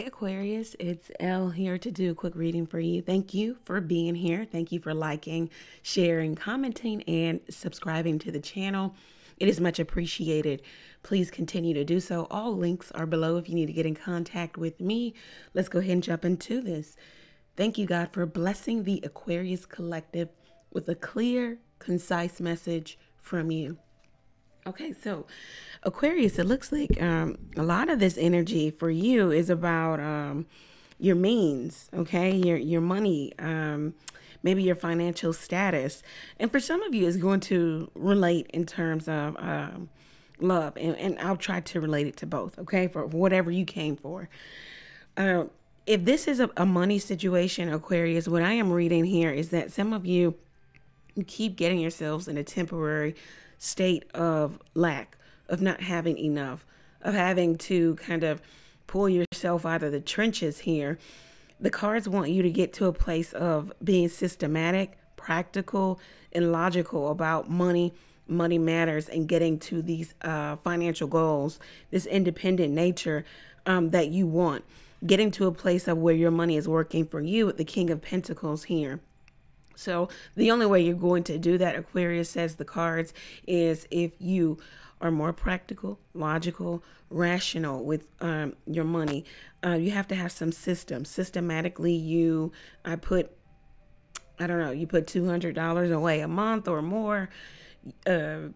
Hi Aquarius, it's Elle here to do a quick reading for you. Thank you for being here. Thank you for liking, sharing, commenting, and subscribing to the channel. It is much appreciated. Please continue to do so. All links are below if you need to get in contact with me. Let's go ahead and jump into this. Thank you, God, for blessing the Aquarius collective with a clear, concise message from you. Okay, so Aquarius, it looks like a lot of this energy for you is about your means, okay? Your money, maybe your financial status. And for some of you, it's going to relate in terms of love. And I'll try to relate it to both, okay? For whatever you came for. If this is a money situation, Aquarius, what I am reading here is that some of you keep getting yourselves in a temporary state of lack, of not having enough, of having to kind of pull yourself out of the trenches here. The cards want you to get to a place of being systematic, practical, and logical about money. Money matters, and getting to these financial goals, this independent nature that you want, getting to a place of where your money is working for you with the King of Pentacles here. So the only way you're going to do that, Aquarius, says the cards, is if you are more practical, logical, rational with your money. You have to have some system. Systematically, you put $200 away a month or more. You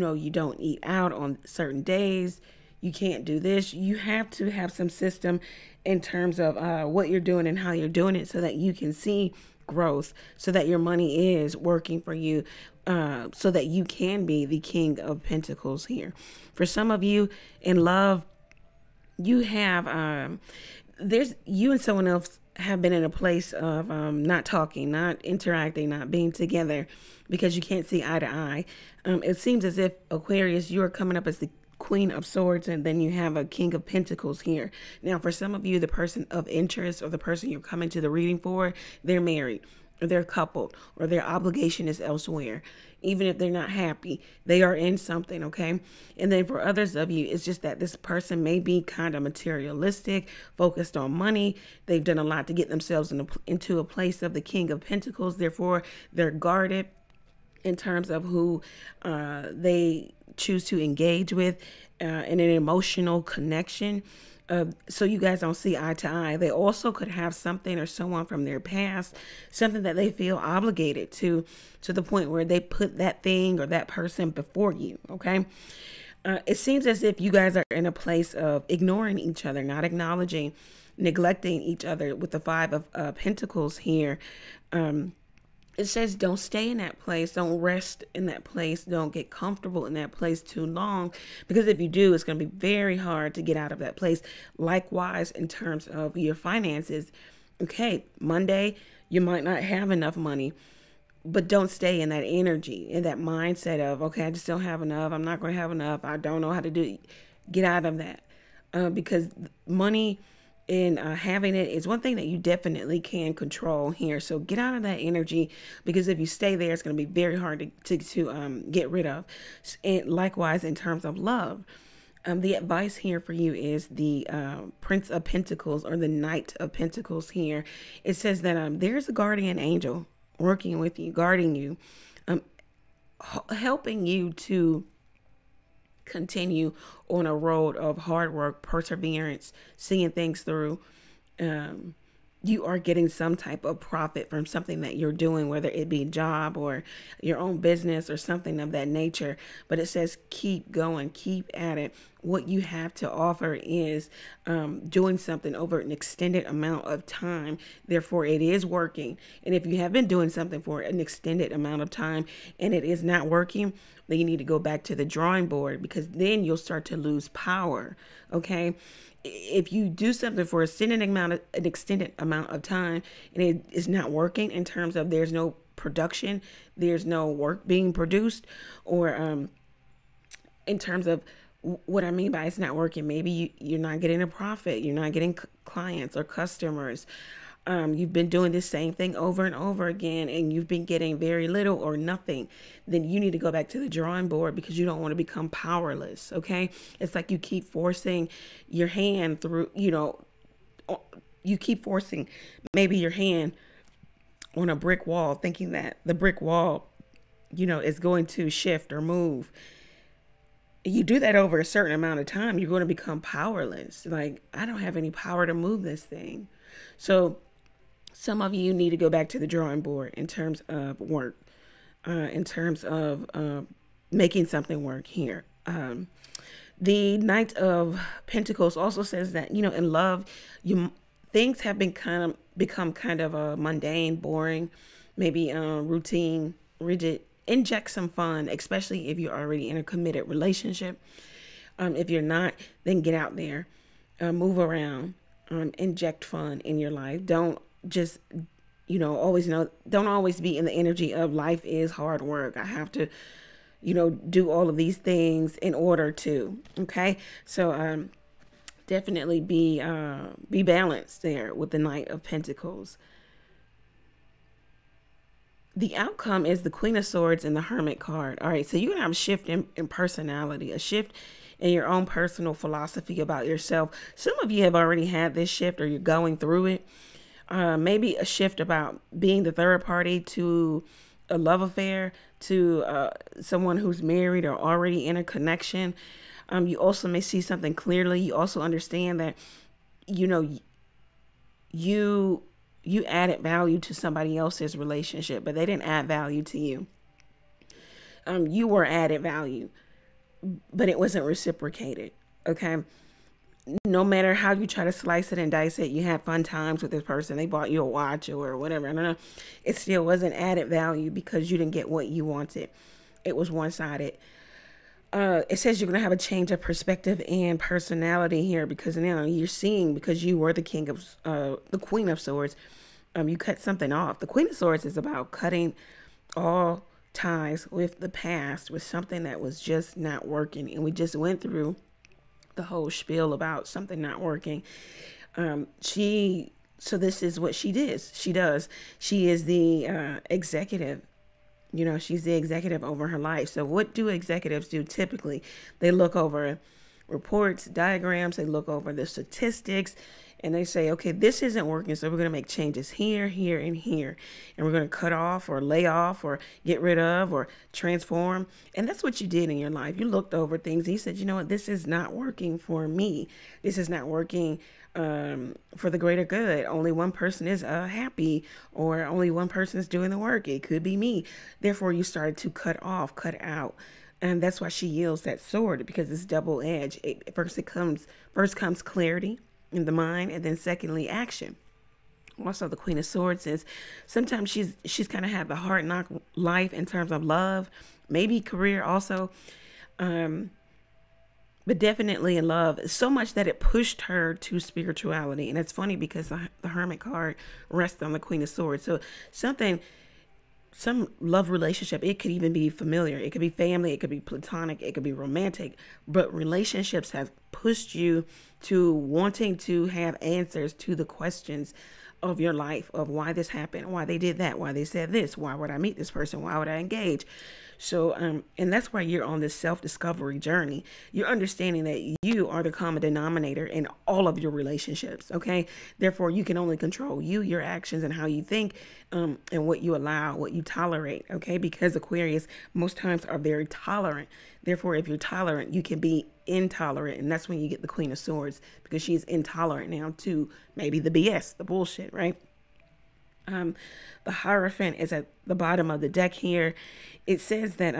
know, you don't eat out on certain days. You can't do this. You have to have some system in terms of what you're doing and how you're doing it, so that you can see growth, so that your money is working for you, so that you can be the King of Pentacles here. For some of you in love, you have you and someone else have been in a place of not talking, not interacting, not being together because you can't see eye to eye. It seems as if, Aquarius, you are coming up as the Queen of Swords, and then you have a King of Pentacles here. Now, for some of you, the person of interest or the person you're coming to the reading for, they're married, or they're coupled, or their obligation is elsewhere. Even if they're not happy, they are in something, okay? And then for others of you, it's just that this person may be kind of materialistic, focused on money. They've done a lot to get themselves into a place of the King of Pentacles. Therefore, they're guarded in terms of who they choose to engage with in an emotional connection. So you guys don't see eye to eye. They also could have something or someone from their past, something that they feel obligated to the point where they put that thing or that person before you, okay? It seems as if you guys are in a place of ignoring each other, not acknowledging, neglecting each other with the Five of Pentacles here. It says don't stay in that place, don't rest in that place, don't get comfortable in that place too long, because if you do, it's going to be very hard to get out of that place. Likewise, in terms of your finances, okay, Monday, you might not have enough money, but don't stay in that energy, in that mindset of, okay, I just don't have enough, I'm not going to have enough, I don't know how to do it. Get out of that, because money and having it is one thing that you definitely can control here. So get out of that energy, because if you stay there, it's going to be very hard to get rid of. And likewise, in terms of love, the advice here for you is the Prince of Pentacles, or the Knight of Pentacles here. It says that there's a guardian angel working with you, guarding you, helping you to continue on a road of hard work, perseverance, seeing things through. You are getting some type of profit from something that you're doing, whether it be a job or your own business or something of that nature. But it says keep going, keep at it. What you have to offer is doing something over an extended amount of time. Therefore, it is working. And if you have been doing something for an extended amount of time and it is not working, then you need to go back to the drawing board, because then you'll start to lose power, okay? If you do something for an extended amount of time and it is not working, in terms of there's no production, there's no work being produced, or in terms of what I mean by it's not working, maybe you're not getting a profit, you're not getting clients or customers. You've been doing the same thing over and over again, and you've been getting very little or nothing. Then you need to go back to the drawing board, because you don't want to become powerless. Okay. It's like you keep forcing your hand through, you know, you keep forcing maybe your hand on a brick wall, thinking that the brick wall, you know, is going to shift or move. You do that over a certain amount of time, you're going to become powerless. Like, I don't have any power to move this thing. So some of you need to go back to the drawing board in terms of work, in terms of making something work here. The Knight of Pentacles also says that, you know, in love, things have been become kind of mundane, boring, maybe routine, rigid. Inject some fun, especially if you're already in a committed relationship. If you're not, then get out there, move around, inject fun in your life. Don't just, you know, don't always be in the energy of life is hard work. I have to, you know, do all of these things in order to, okay? So definitely be balanced there with the Knight of Pentacles. The outcome is the Queen of Swords and the Hermit card. All right, so you're going to have a shift in personality, a shift in your own personal philosophy about yourself. Some of you have already had this shift or you're going through it. Maybe a shift about being the third party to a love affair, to someone who's married or already in a connection. You also may see something clearly. You also understand that, you know, you added value to somebody else's relationship, but they didn't add value to you. You were added value, but it wasn't reciprocated. Okay. No matter how you try to slice it and dice it, you had fun times with this person. They bought you a watch or whatever. I don't know. It still wasn't added value because you didn't get what you wanted. It was one-sided. It says you're going to have a change of perspective and personality here, because now you're seeing, because you were the the Queen of Swords, you cut something off. The Queen of Swords is about cutting all ties with the past, with something that was just not working. And we just went through the whole spiel about something not working. So this is what she did. She does. She is the executive. You know, she's the executive over her life. So what do executives do typically? They look over reports, diagrams, they look over the statistics, and they say, okay, this isn't working, so we're going to make changes here, here, and here. And we're going to cut off or lay off or get rid of or transform. And that's what you did in your life. You looked over things and you said, you know what, this is not working for me. This is not working for the greater good. Only one person is happy, or only one person is doing the work. It could be me. Therefore, you started to cut off, cut out. And that's why she yields that sword, because it's double-edged. First comes clarity in the mind, and then secondly, action. Also, the Queen of Swords is sometimes she's kind of had the hard knock life in terms of love, maybe career also. But definitely in love, so much that it pushed her to spirituality. And it's funny because the Hermit card rests on the Queen of Swords. So some love relationship, it could even be familiar. It could be family. It could be platonic. It could be romantic. But relationships have pushed you to wanting to have answers to the questions of your life, of why this happened, why they did that, why they said this, why would I meet this person, why would I engage? So, and that's why you're on this self-discovery journey. You're understanding that you are the common denominator in all of your relationships, okay? Therefore, you can only control you, your actions, and how you think, and what you allow, what you tolerate, okay? Because Aquarius, most times, are very tolerant. Therefore, if you're tolerant, you can be intolerant, and that's when you get the Queen of Swords, because she's intolerant now to maybe the BS, the bullshit, right? The Hierophant is at the bottom of the deck here. It says that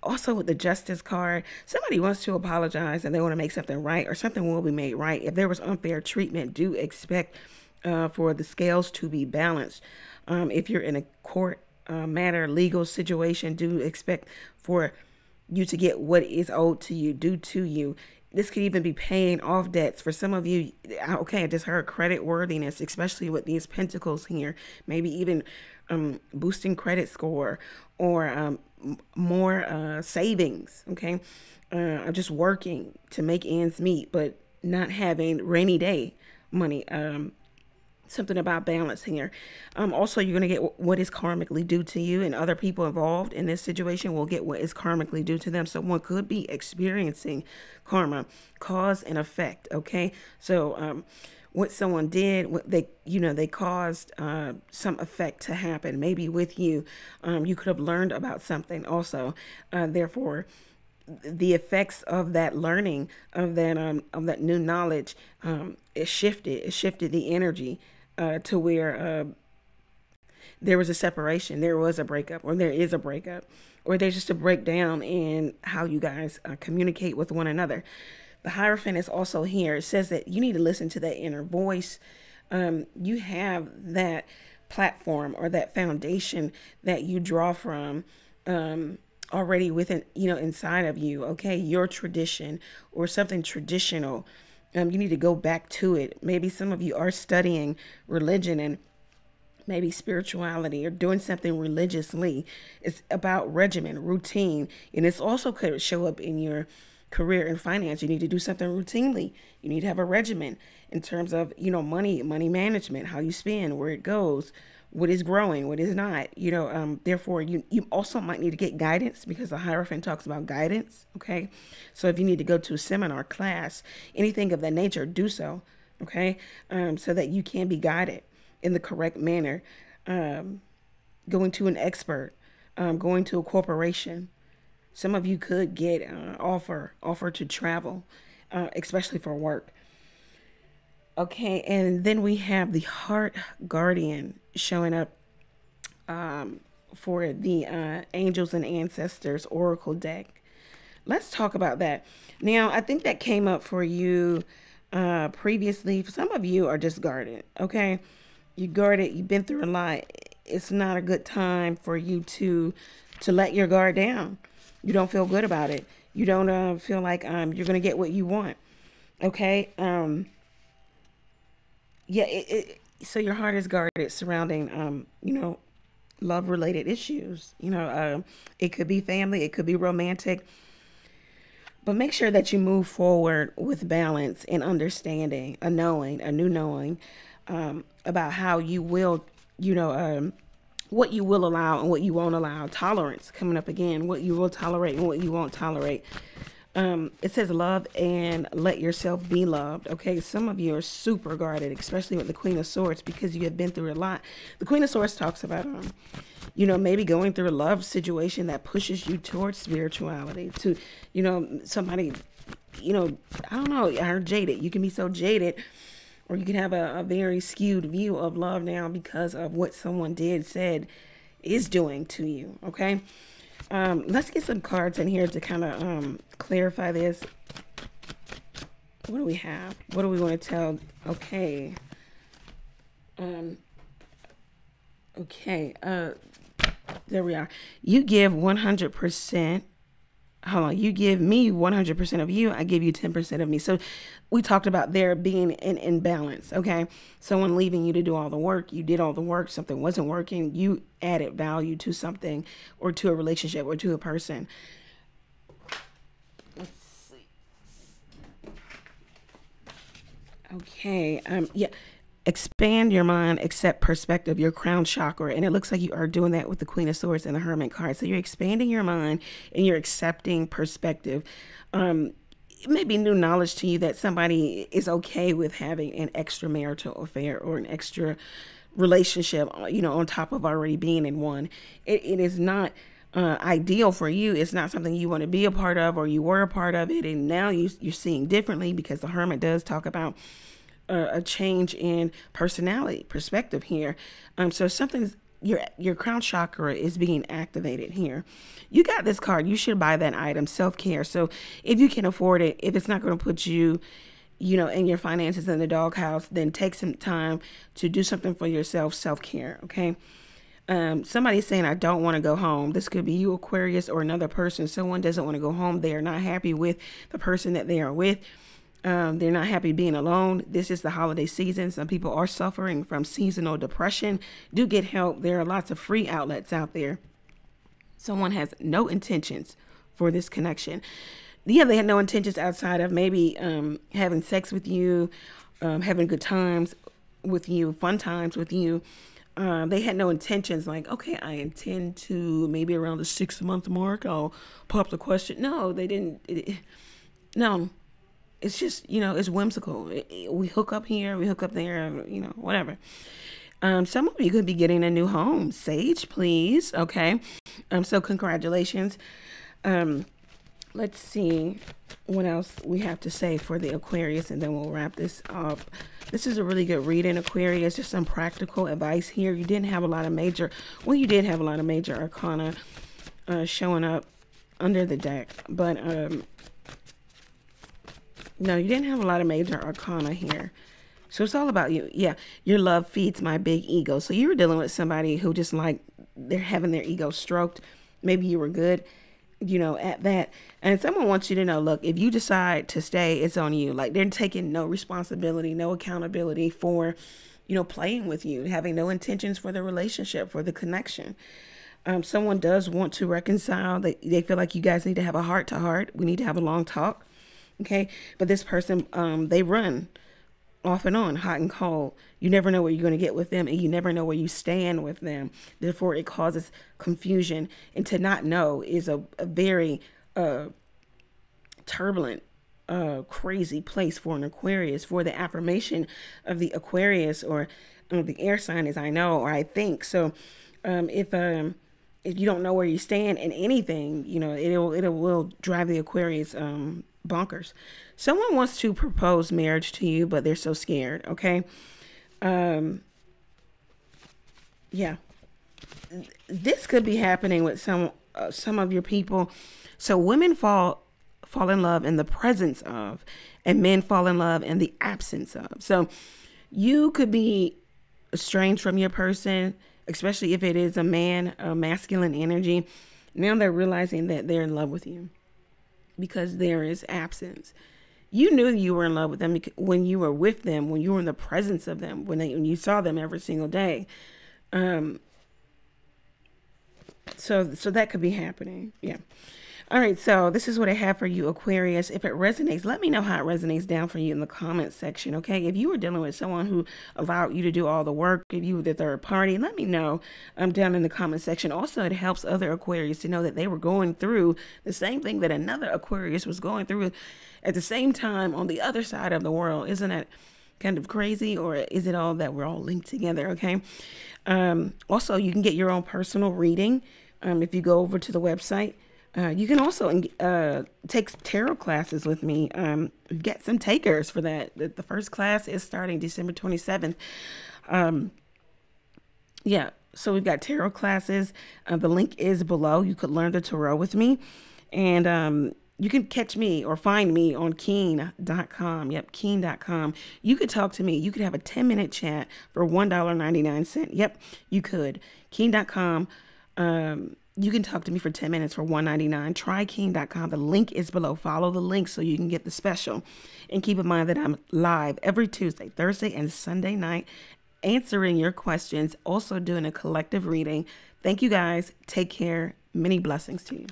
also with the Justice card, somebody wants to apologize and they want to make something right, or something will be made right. If there was unfair treatment, do expect for the scales to be balanced. If you're in a court matter, legal situation, do expect for you to get what is owed to you, due to you. This could even be paying off debts. For some of you, okay, I just heard credit worthiness, especially with these pentacles here. Maybe even boosting credit score, or more savings, okay? I'm just working to make ends meet, but not having rainy day money. Something about balance here. Also, you're going to get what is karmically due to you, and other people involved in this situation will get what is karmically due to them. So one could be experiencing karma, cause and effect. Okay. So what someone did, what they, you know, they caused some effect to happen, maybe with you. You could have learned about something also. Therefore, the effects of that learning, of that new knowledge, it shifted the energy to where there was a separation, there was a breakup, or there is a breakup, or there's just a breakdown in how you guys communicate with one another. The Hierophant is also here. It says that you need to listen to that inner voice. You have that platform or that foundation that you draw from, already within, you know, inside of you, okay, your tradition or something traditional. You need to go back to it. Maybe some of you are studying religion and maybe spirituality or doing something religiously. It's about regimen, routine, and it's also could show up in your career and finance. You need to do something routinely. You need to have a regimen in terms of, you know, money management, how you spend, where it goes, what is growing, what is not, you know. Therefore, you also might need to get guidance, because the Hierophant talks about guidance, okay? So if you need to go to a seminar, class, anything of that nature, do so, okay? So that you can be guided in the correct manner. Going to an expert, going to a corporation. Some of you could get an offer to travel, especially for work. Okay, and then we have the Heart Guardian showing up for the Angels and Ancestors Oracle deck. Let's talk about that. Now, I think that came up for you previously. Some of you are just guarded, okay? You're guarded. You've been through a lot. It's not a good time for you to let your guard down. You don't feel good about it. You don't feel like you're going to get what you want, okay? Yeah, so your heart is guarded surrounding, you know, love-related issues. You know, it could be family, it could be romantic. But make sure that you move forward with balance and understanding, a knowing, a new knowing about how you will, you know, what you will allow and what you won't allow. Tolerance coming up again, what you will tolerate and what you won't tolerate. It says love and let yourself be loved. Okay. Some of you are super guarded, especially with the Queen of Swords, because you have been through a lot. The Queen of Swords talks about, you know, maybe going through a love situation that pushes you towards spirituality, to, you know, somebody, you know, I don't know, you're jaded. You can be so jaded, or you can have a very skewed view of love now because of what someone did, said, is doing to you. Okay. Let's get some cards in here to kind of clarify this. What do we have? What do we want to tell? Okay. Okay. There we are. You give 100%. Hold on. You give me 100% of you. I give you 10% of me. So we talked about there being an imbalance. Okay. Someone leaving you to do all the work. You did all the work. Something wasn't working. You added value to something or to a relationship or to a person. Let's see. Okay. Yeah. Expand your mind, accept perspective, your crown chakra. And it looks like you are doing that with the Queen of Swords and the Hermit card. So you're expanding your mind and you're accepting perspective. It may be new knowledge to you that somebody is okay with having an extramarital affair or an extra relationship, you know, on top of already being in one. It is not ideal for you. It's not something you want to be a part of, or you were a part of it, and now you're seeing differently, because the Hermit does talk about a change in personality, perspective here. So something's, your crown chakra is being activated here. You got this card. You should buy that item, self-care. So if you can afford it, if it's not going to put you, you know, in your finances in the doghouse, then take some time to do something for yourself, self-care. Okay. Somebody's saying, I don't want to go home. This could be you, Aquarius, or another person. Someone doesn't want to go home. They are not happy with the person that they are with. They're not happy being alone. This is the holiday season. Some people are suffering from seasonal depression. Do get help. There are lots of free outlets out there. Someone has no intentions for this connection. Yeah, they had no intentions outside of maybe having sex with you, having good times with you, fun times with you. They had no intentions like, okay, I intend to, maybe around the 6-month mark, I'll pop the question. No, they didn't. No. it's just, you know, it's whimsical. We hook up here, we hook up there, you know, whatever. Some of you could be getting a new home. Sage, please. Okay. So congratulations. Let's see what else we have to say for the Aquarius, and then we'll wrap this up. This is a really good reading, Aquarius. Just some practical advice here. You didn't have a lot of major, well, you did have a lot of major arcana showing up under the deck, but no, you didn't have a lot of major arcana here. So it's all about you. Yeah, your love feeds my big ego. So you were dealing with somebody who just, like, they're having their ego stroked. Maybe you were good, you know, at that. And someone wants you to know, look, if you decide to stay, it's on you. Like, they're taking no responsibility, no accountability for, you know, playing with you, having no intentions for the relationship, for the connection. Someone does want to reconcile. They feel like you guys need to have a heart-to-heart. We need to have a long talk. Okay. But this person, they run off and on, hot and cold. You never know what you're going to get with them, and you never know where you stand with them. Therefore, it causes confusion, and to not know is a very turbulent, crazy place for an Aquarius. For the affirmation of the Aquarius, or the air sign is I know, or I think. So if you don't know where you stand in anything, you know, it will drive the Aquarius bonkers. Someone wants to propose marriage to you, but they're so scared. Okay. Yeah, this could be happening with some of your people. So women fall in love in the presence of, and men fall in love in the absence of. So you could be estranged from your person, especially if it is a man, a masculine energy. Now they're realizing that they're in love with you, because there is absence. You knew you were in love with them when you were with them, when you were in the presence of them, when you saw them every single day. So that could be happening. Yeah. All right. So this is what I have for you, Aquarius. If it resonates, let me know how it resonates down for you in the comments section. Okay. If you were dealing with someone who allowed you to do all the work, if you were the third party, let me know down in the comments section. Also, it helps other Aquarius to know that they were going through the same thing that another Aquarius was going through at the same time on the other side of the world. Isn't it kind of crazy? Or is it all that we're all linked together? Okay. Also, you can get your own personal reading. If you go over to the website, you can also take tarot classes with me. We've got some takers for that. The first class is starting December 27th. Yeah, so we've got tarot classes. The link is below. You could learn the tarot with me. And you can catch me or find me on Keen.com. Yep, Keen.com. You could talk to me. You could have a 10-minute chat for $1.99. Yep, you could. Keen.com. You can talk to me for 10 minutes for $1.99. Try Keen.com. The link is below. Follow the link so you can get the special. And keep in mind that I'm live every Tuesday, Thursday, and Sunday night answering your questions. Also doing a collective reading. Thank you guys. Take care. Many blessings to you.